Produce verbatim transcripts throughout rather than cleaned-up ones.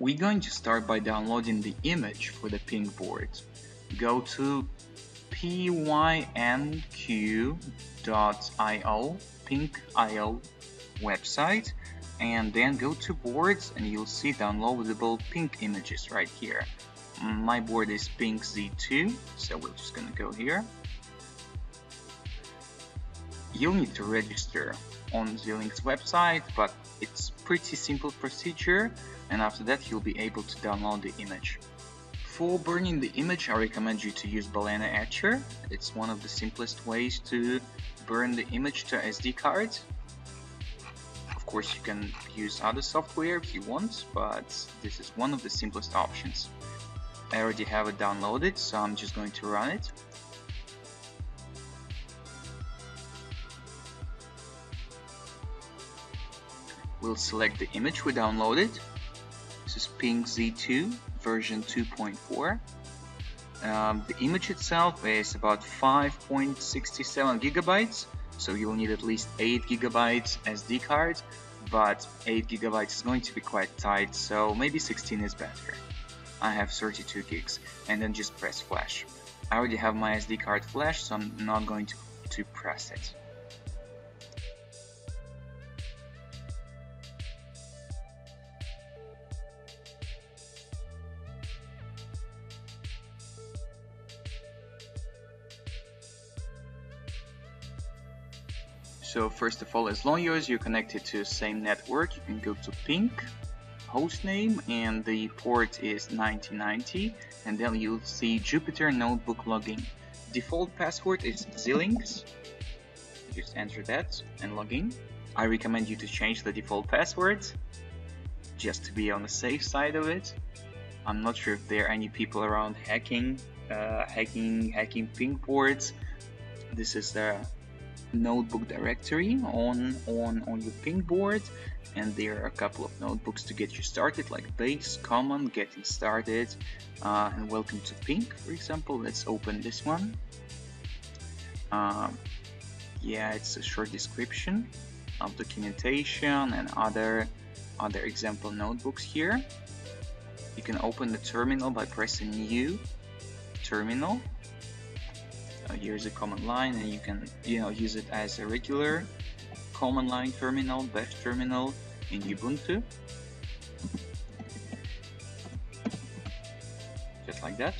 We're going to start by downloading the image for the PYNQ board. Go to pynq dot i o, pynq dot i o website, and then go to boards and you'll see downloadable PYNQ images right here. My board is PYNQ Z two, so we're just gonna go here. You'll need to register on Xilinx website, but it's pretty simple procedure, and after that you'll be able to download the image. For burning the image, I recommend you to use Balena Etcher. It's one of the simplest ways to burn the image to S D card. Of course, you can use other software if you want, but this is one of the simplest options. I already have it downloaded, so I'm just going to run it. We'll select the image we downloaded. This is PYNQ Z two version two point four. Um, the image itself is about five point six seven gigabytes, so you'll need at least eight gigabytes S D card, but eight gigabytes is going to be quite tight, so maybe sixteen is better. I have thirty-two gigs, and then just press flash. I already have my S D card flash, so I'm not going to, to press it. So first of all, as long as you're connected to the same network, you can go to PYNQ, hostname, and the port is ninety ninety, and then you'll see Jupyter Notebook login. Default password is Xilinx, just enter that and login. I recommend you to change the default password, just to be on the safe side of it. I'm not sure if there are any people around hacking, uh, hacking, hacking PYNQ boards. This is the notebook directory on on on your PYNQ board, and there are a couple of notebooks to get you started, like base, common, getting started, uh, and welcome to PYNQ, for example. Let's open this one. Uh, yeah, it's a short description of documentation and other other example notebooks here. You can open the terminal by pressing new terminal. Here's a command line, and you can, you know, use it as a regular command line terminal, bash terminal in Ubuntu, just like that.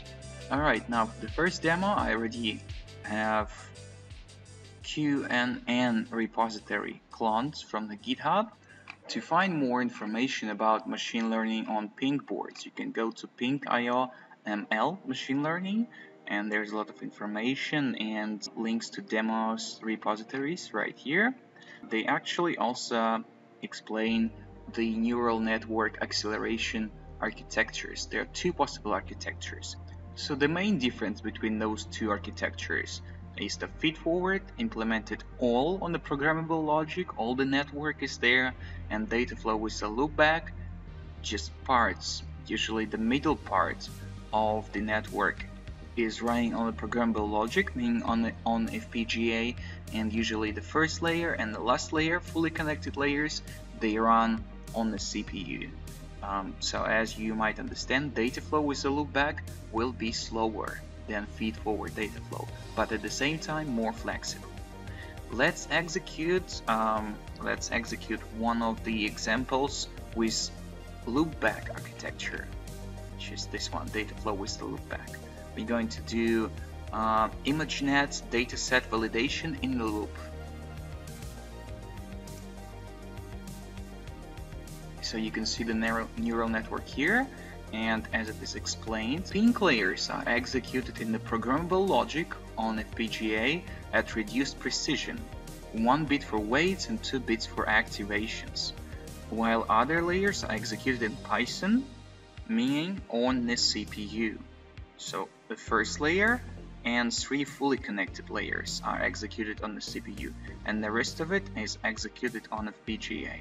All right, now for the first demo, I already have Q N N repository cloned from the GitHub. To find more information about machine learning on PYNQ boards, you can go to pynq dot i o M L machine learning. And there's a lot of information and links to demos, repositories right here. They actually also explain the neural network acceleration architectures. There are two possible architectures. So the main difference between those two architectures is the feedforward, implemented all on the programmable logic, all the network is there, and data flow is a loopback, just parts, usually the middle part of the network is running on the programmable logic, meaning on the, on F P G A, and usually the first layer and the last layer, fully connected layers, they run on the C P U. Um, so as you might understand, data flow with a loopback will be slower than feed-forward data flow, but at the same time more flexible. Let's execute. Um, let's execute one of the examples with loopback architecture, which is this one, data flow with the loopback. We're going to do uh, ImageNet dataset validation in the loop. So you can see the neural network here, and as it is explained, PYNQ layers are executed in the programmable logic on F P G A at reduced precision, one bit for weights and two bits for activations, while other layers are executed in Python, meaning on the C P U. So the first layer and three fully connected layers are executed on the C P U, and the rest of it is executed on F P G A.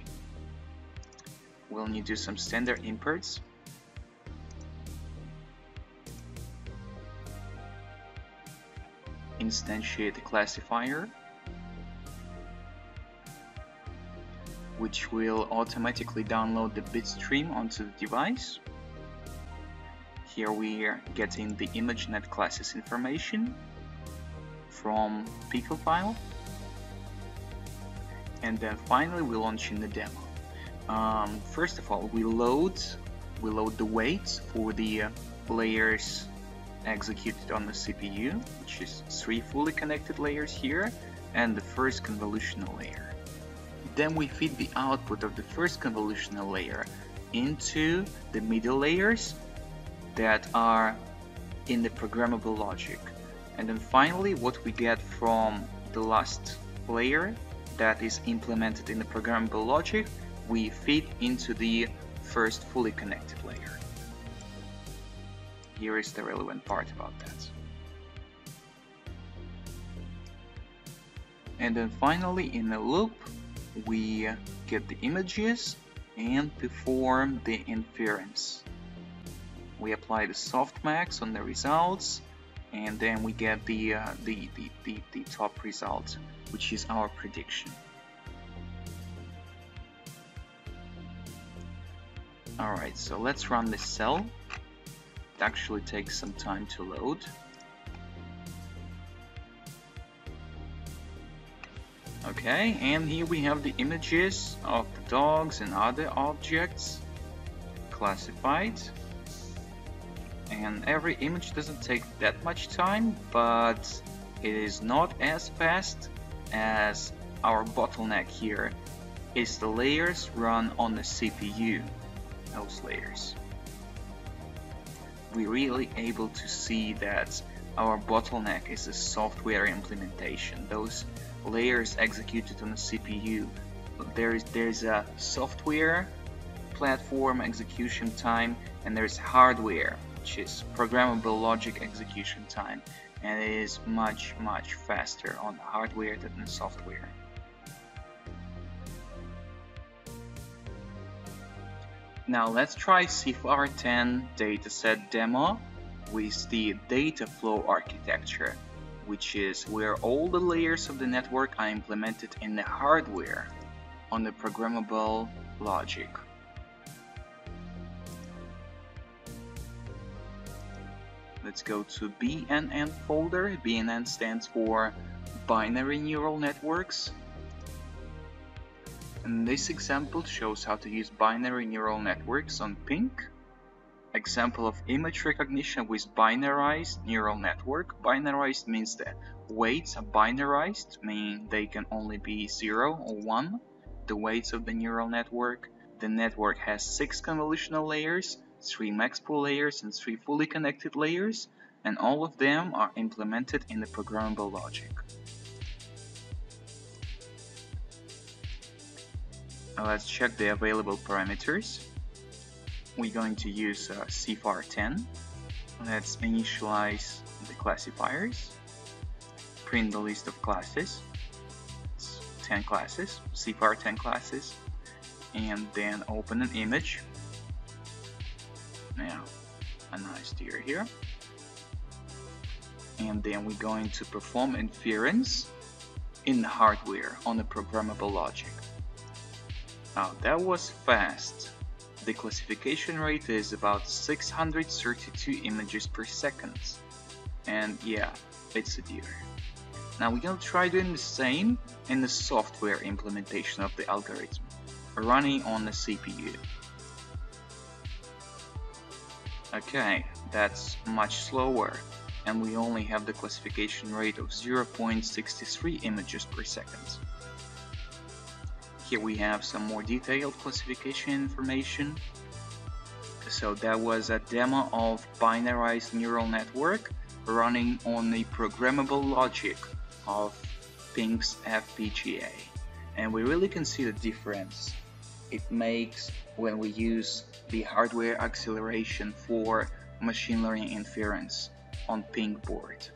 We'll need to do some standard imports. Instantiate the classifier. which will automatically download the bit stream onto the device. Here we are getting the ImageNet classes information from Pico file. And then finally we launch in the demo. Um, first of all, we load, we load the weights for the layers executed on the C P U, which is three fully connected layers here, and the first convolutional layer. Then we feed the output of the first convolutional layer into the middle layers that are in the programmable logic. And then finally, what we get from the last layer that is implemented in the programmable logic, we feed into the first fully connected layer. Here is the relevant part about that. And then finally, in a loop, we get the images and perform the inference. We apply the softmax on the results, and then we get the, uh, the, the, the, the top result, which is our prediction. Alright, so let's run this cell. It actually takes some time to load. Okay, and here we have the images of the dogs and other objects classified. And every image doesn't take that much time, but it is not as fast as our bottleneck here is the layers run on the C P U, those layers. We're really able to see that our bottleneck is a software implementation. Those layers executed on the C P U. There is there's a software platform execution time, and there's hardware, which is programmable logic execution time, and it is much much faster on the hardware than the software. Now let's try CIFAR ten dataset demo with the data flow architecture, which is where all the layers of the network are implemented in the hardware on the programmable logic. Let's go to B N N folder. B N N stands for binary neural networks. And this example shows how to use binary neural networks on pynq. Example of image recognition with binarized neural network. Binarized means the weights are binarized, meaning they can only be zero or one, the weights of the neural network. The network has six convolutional layers, three maxpool layers, and three fully connected layers, and all of them are implemented in the programmable logic. Now let's check the available parameters. We're going to use uh, CIFAR ten. Let's initialize the classifiers. Print the list of classes. It's ten classes, CIFAR ten classes. And then open an image. Now, a nice deer here. And then we're going to perform inference in the hardware on the programmable logic. Now, that was fast. The classification rate is about six hundred thirty-two images per second, and yeah, it's a deer. Now we're gonna try doing the same in the software implementation of the algorithm, running on the C P U. Okay, that's much slower, and we only have the classification rate of zero point six three images per second. Here we have some more detailed classification information. So that was a demo of binarized neural network running on the programmable logic of pynq's F P G A. And we really can see the difference it makes when we use the hardware acceleration for machine learning inference on pynq board.